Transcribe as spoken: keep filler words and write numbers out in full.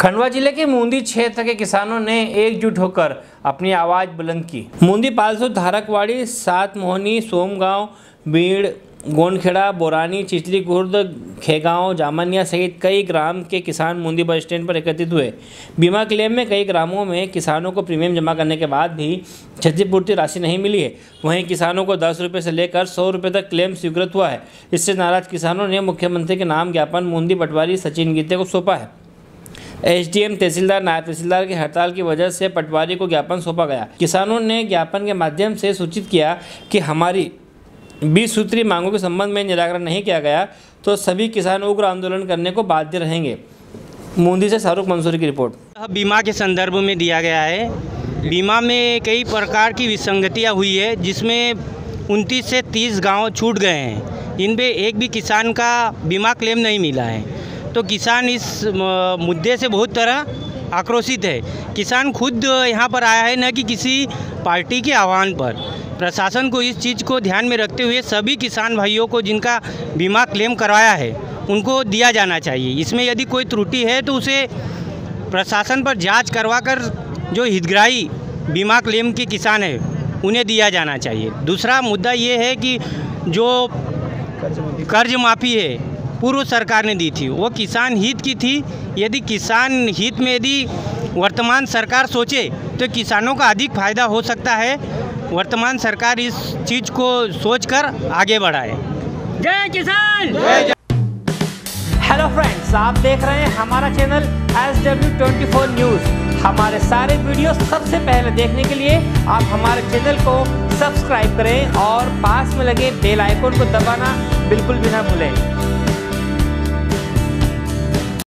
खंडवा जिले के मूंदी क्षेत्र के किसानों ने एकजुट होकर अपनी आवाज़ बुलंद की। मूंदी, पालसो, धारकवाड़ी, सात मोहनी, सोमगाँव, बीड़, गोंडखेड़ा, बोरानी, चिचलीगुर्द, खेगांव, जामनिया सहित कई ग्राम के किसान मूंदी बस स्टैंड पर एकत्रित हुए। बीमा क्लेम में कई ग्रामों में किसानों को प्रीमियम जमा करने के बाद भी क्षतिपूर्ति राशि नहीं मिली है। वहीं किसानों को दस रुपये से लेकर सौ रुपये तक क्लेम स्वीकृत हुआ है। इससे नाराज किसानों ने मुख्यमंत्री के नाम ज्ञापन मूंदी पटवारी सचिन गीते को सौंपा है। एसडीएम, तहसीलदार, नायब तहसीलदार की हड़ताल की वजह से पटवारी को ज्ञापन सौंपा गया। किसानों ने ज्ञापन के माध्यम से सूचित किया कि हमारी बीस सूत्री मांगों के संबंध में निराकरण नहीं किया गया तो सभी किसान उग्र आंदोलन करने को बाध्य रहेंगे। मूंदी से शाहरुख मंसूरी की रिपोर्ट। बीमा के संदर्भ में दिया गया है। बीमा में कई प्रकार की विसंगतियाँ हुई है, जिसमें उनतीस से तीस गाँव छूट गए हैं। इनमें एक भी किसान का बीमा क्लेम नहीं मिला है, तो किसान इस मुद्दे से बहुत तरह आक्रोशित है। किसान खुद यहाँ पर आया है, न कि किसी पार्टी के आह्वान पर। प्रशासन को इस चीज़ को ध्यान में रखते हुए सभी किसान भाइयों को जिनका बीमा क्लेम करवाया है उनको दिया जाना चाहिए। इसमें यदि कोई त्रुटि है तो उसे प्रशासन पर जांच करवाकर जो हितग्राही बीमा क्लेम के किसान है उन्हें दिया जाना चाहिए। दूसरा मुद्दा ये है कि जो कर्ज माफ़ी है पूर्व सरकार ने दी थी, वो किसान हित की थी। यदि किसान हित में यदि वर्तमान सरकार सोचे तो किसानों का अधिक फायदा हो सकता है। वर्तमान सरकार इस चीज़ को सोचकर आगे बढ़ाए। जय किसान। हेलो फ्रेंड्स, आप देख रहे हैं हमारा चैनल एस डब्ल्यू चौबीस न्यूज़। हमारे सारे वीडियो सबसे पहले देखने के लिए आप हमारे चैनल को सब्सक्राइब करें और पास में लगे बेल आइकन को दबाना बिल्कुल भी ना भूलें।